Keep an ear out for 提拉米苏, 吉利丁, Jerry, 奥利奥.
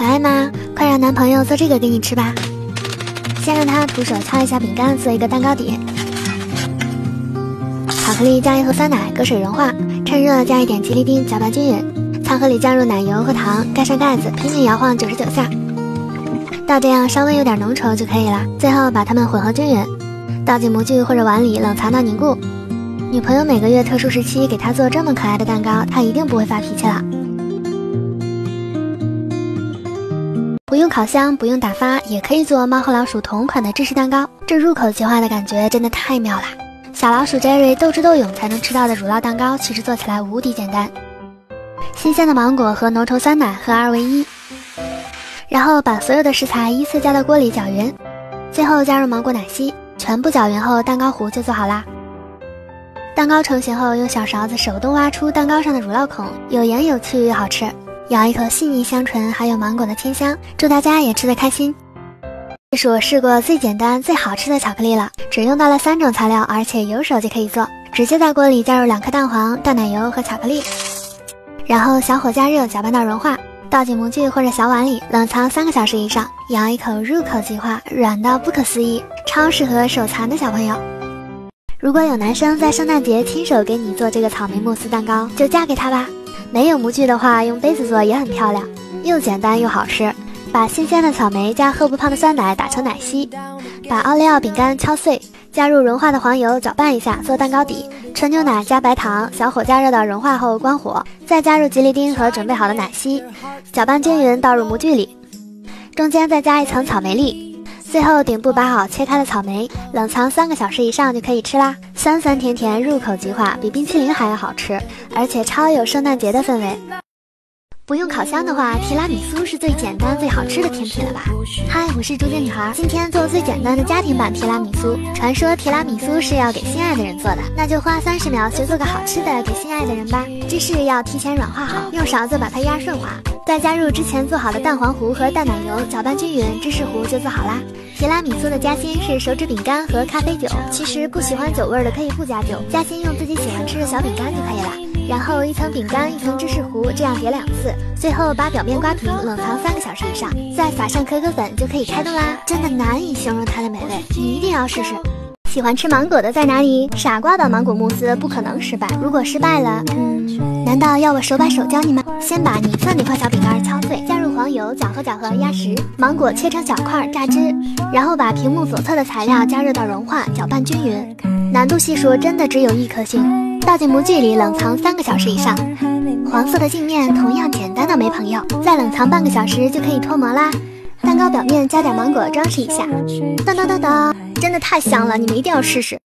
可爱吗？快让男朋友做这个给你吃吧。先让他徒手敲一下饼干，做一个蛋糕底。巧克力加一盒酸奶，隔水融化，趁热加一点吉利丁，搅拌均匀。餐盒里加入奶油和糖，盖上盖子，拼命摇晃99下，到这样稍微有点浓稠就可以了。最后把它们混合均匀，倒进模具或者碗里冷藏到凝固。女朋友每个月特殊时期给她做这么可爱的蛋糕，她一定不会发脾气了。不用烤箱，不用打发，也可以做猫和老鼠同款的芝士蛋糕，这入口即化的感觉真的太妙了。小老鼠 Jerry 斗智斗勇才能吃到的乳酪蛋糕，其实做起来无敌简单。新鲜的芒果和浓稠酸奶合二为一，然后把所有的食材依次加到锅里搅匀，最后加入芒果奶昔，全部搅匀后，蛋糕糊就做好啦。蛋糕成型后，用小勺子手动挖出蛋糕上的乳酪孔，有盐有趣又好吃，咬一口细腻香醇，还有芒果的清香。祝大家也吃得开心！这是我试过最简单最好吃的巧克力了，只用到了3种材料，而且有手就可以做。直接在锅里加入2颗蛋黄、淡奶油和巧克力，然后小火加热，搅拌到融化。倒进模具或者小碗里，冷藏3个小时以上，咬一口入口即化，软到不可思议，超适合手残的小朋友。如果有男生在圣诞节亲手给你做这个草莓慕斯蛋糕，就嫁给他吧。没有模具的话，用杯子做也很漂亮，又简单又好吃。把新鲜的草莓加喝不胖的酸奶打成奶昔，把奥利奥饼干敲碎，加入融化的黄油搅拌一下，做蛋糕底。纯牛奶加白糖，小火加热到融化后关火，再加入吉利丁和准备好的奶昔，搅拌均匀，倒入模具里，中间再加一层草莓粒，最后顶部把好切开的草莓，冷藏3个小时以上就可以吃啦。酸酸甜甜，入口即化，比冰淇淋还要好吃，而且超有圣诞节的氛围。不用烤箱的话，提拉米苏是最简单最好吃的甜品了吧？嗨，我是竹节女孩，今天做最简单的家庭版提拉米苏。传说提拉米苏是要给心爱的人做的，那就花30秒学做个好吃的给心爱的人吧。芝士要提前软化好，用勺子把它压顺滑，再加入之前做好的蛋黄糊和淡奶油，搅拌均匀，芝士糊就做好啦。提拉米苏的夹心是手指饼干和咖啡酒，其实不喜欢酒味的可以不加酒，夹心用自己喜欢吃的小饼干就可以了。然后一层饼干一层芝士糊，这样叠2次，最后把表面刮平，冷藏3个小时以上，再撒上可可粉就可以开动啦！真的难以形容它的美味，你一定要试试。喜欢吃芒果的在哪里？傻瓜版芒果慕斯不可能失败，如果失败了，难道要我手把手教你吗？先把你份那块小饼干敲碎，加入黄油，搅和搅和，压实。芒果切成小块榨汁，然后把屏幕左侧的材料加热到融化，搅拌均匀。难度系数真的只有1颗星。倒进模具里冷藏3个小时以上，黄色的镜面同样简单的没朋友，再冷藏半个小时就可以脱模啦。蛋糕表面加点芒果装饰一下，当当当当，真的太香了，你们一定要试试。